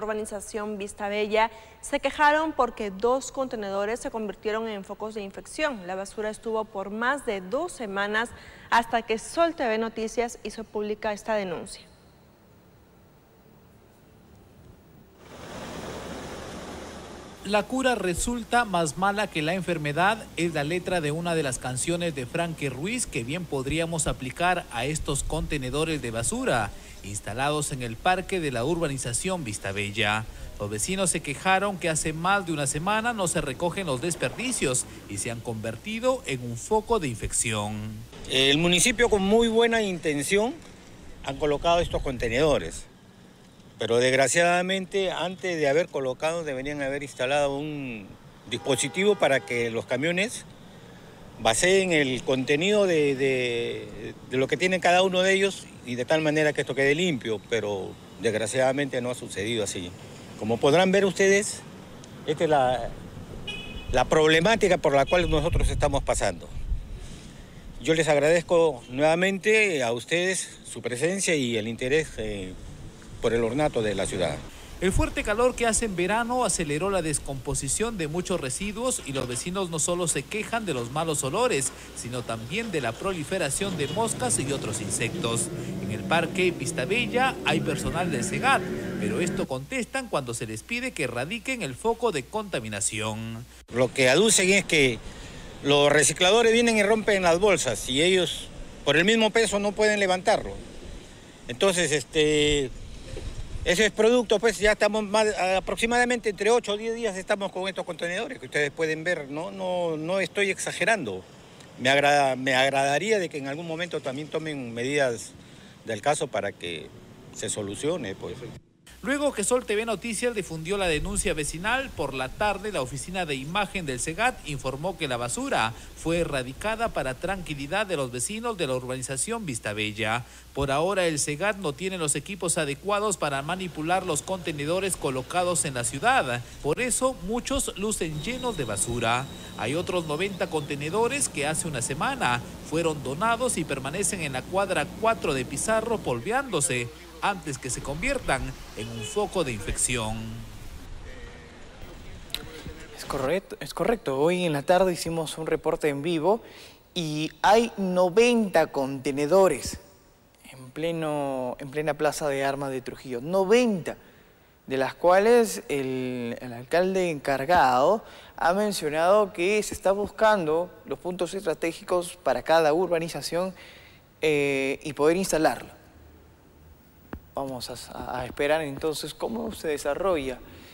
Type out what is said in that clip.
Urbanización Vistabella se quejaron porque dos contenedores se convirtieron en focos de infección. La basura estuvo por más de 2 semanas hasta que Sol TV Noticias hizo pública esta denuncia. La cura resulta más mala que la enfermedad es la letra de una de las canciones de Frank Ruiz que bien podríamos aplicar a estos contenedores de basura instalados en el parque de la urbanización Vistabella. Los vecinos se quejaron que hace más de una semana no se recogen los desperdicios y se han convertido en un foco de infección. El municipio, con muy buena intención, han colocado estos contenedores. Pero desgraciadamente, antes de haber colocado, deberían haber instalado un dispositivo para que los camiones baseen el contenido de lo que tiene cada uno de ellos y de tal manera que esto quede limpio, pero desgraciadamente no ha sucedido así. Como podrán ver ustedes, esta es la problemática por la cual nosotros estamos pasando. Yo les agradezco nuevamente a ustedes su presencia y el interés por el ornato de la ciudad. El fuerte calor que hace en verano aceleró la descomposición de muchos residuos y los vecinos no solo se quejan de los malos olores, sino también de la proliferación de moscas y otros insectos. En el parque Vistabella hay personal del SEGAT, pero esto contestan cuando se les pide que erradiquen el foco de contaminación. Lo que aducen es que los recicladores vienen y rompen las bolsas y ellos por el mismo peso no pueden levantarlo. Entonces, ese es producto, pues ya estamos aproximadamente entre 8 o 10 días estamos con estos contenedores que ustedes pueden ver, no estoy exagerando. Me agradaría de que en algún momento también tomen medidas del caso para que se solucione, pues. Luego que Sol TV Noticias difundió la denuncia vecinal, por la tarde la oficina de imagen del SEGAT informó que la basura fue erradicada para tranquilidad de los vecinos de la urbanización Vistabella. Por ahora el SEGAT no tiene los equipos adecuados para manipular los contenedores colocados en la ciudad, por eso muchos lucen llenos de basura. Hay otros 90 contenedores que hace una semana fueron donados y permanecen en la cuadra 4 de Pizarro polveándose, antes que se conviertan en un foco de infección. Es correcto. Hoy en la tarde hicimos un reporte en vivo y hay 90 contenedores en plena plaza de armas de Trujillo. 90, de las cuales el alcalde encargado ha mencionado que se está buscando los puntos estratégicos para cada urbanización y poder instalarlo. Vamos a esperar entonces cómo se desarrolla